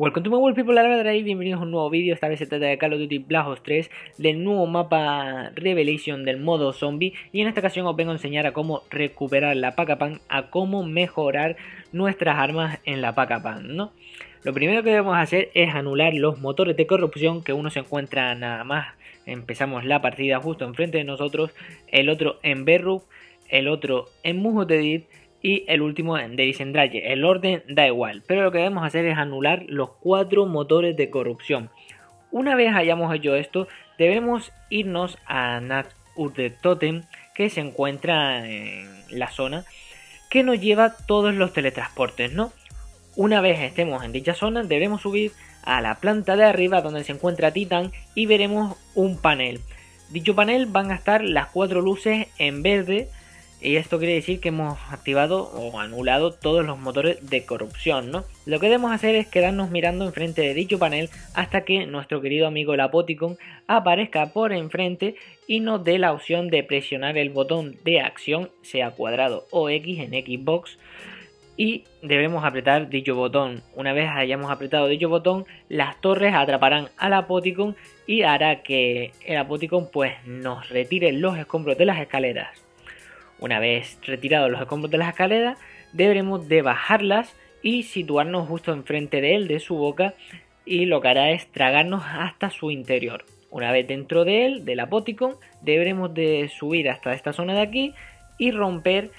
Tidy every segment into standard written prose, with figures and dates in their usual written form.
Welcome to my world people, y bienvenidos a un nuevo vídeo. Esta vez se trata de Call of Duty Black Ops 3, del nuevo mapa Revelation del modo zombie. Y en esta ocasión os vengo a enseñar a cómo recuperar la Pack a Punch, a cómo mejorar nuestras armas en la Pack a Punch, ¿no? Lo primero que debemos hacer es anular los motores de corrupción, que uno se encuentra nada más empezamos la partida justo enfrente de nosotros, el otro en Berruk, el otro en Mujotedid y el último de Disendraye. El orden da igual, pero lo que debemos hacer es anular los 4 motores de corrupción. Una vez hayamos hecho esto, debemos irnos a Nat Urde Totem, que se encuentra en la zona que nos lleva todos los teletransportes, ¿no? Una vez estemos en dicha zona, debemos subir a la planta de arriba donde se encuentra Titan y veremos un panel. Dicho panel van a estar las 4 luces en verde. Y esto quiere decir que hemos activado o anulado todos los motores de corrupción, ¿no? Lo que debemos hacer es quedarnos mirando enfrente de dicho panel hasta que nuestro querido amigo el Apothicon aparezca por enfrente y nos dé la opción de presionar el botón de acción, sea cuadrado o X en Xbox, y debemos apretar dicho botón. Una vez hayamos apretado dicho botón, las torres atraparán al Apothicon y hará que el Apothicon pues nos retire los escombros de las escaleras. Una vez retirados los escombros de las escaleras, deberemos de bajarlas y situarnos justo enfrente de él, de su boca, y lo que hará es tragarnos hasta su interior. Una vez dentro de él, del Apothicon, deberemos de subir hasta esta zona de aquí y romper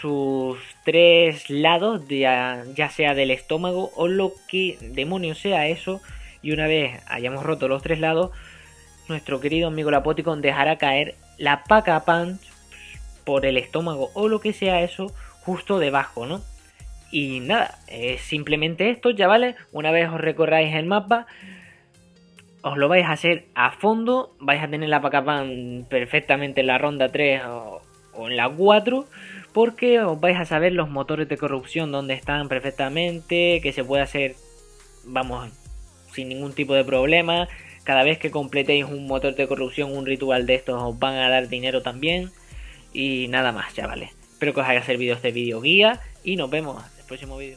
sus 3 lados, ya sea del estómago o lo que demonio sea eso. Y una vez hayamos roto los 3 lados, nuestro querido amigo el Apothicon dejará caer la Pack a Punch por el estómago o lo que sea eso, justo debajo, ¿no? Y nada, es simplemente esto, chavales. Una vez os recorráis el mapa, os lo vais a hacer a fondo, vais a tener la Pack a Punch perfectamente en la ronda 3 o en la 4, porque os vais a saber los motores de corrupción, donde están perfectamente, que se puede hacer, vamos, sin ningún tipo de problema. Cada vez que completéis un motor de corrupción, un ritual de estos, os van a dar dinero también. Y nada más, chavales. Espero que os haya servido este vídeo guía y nos vemos en el próximo vídeo.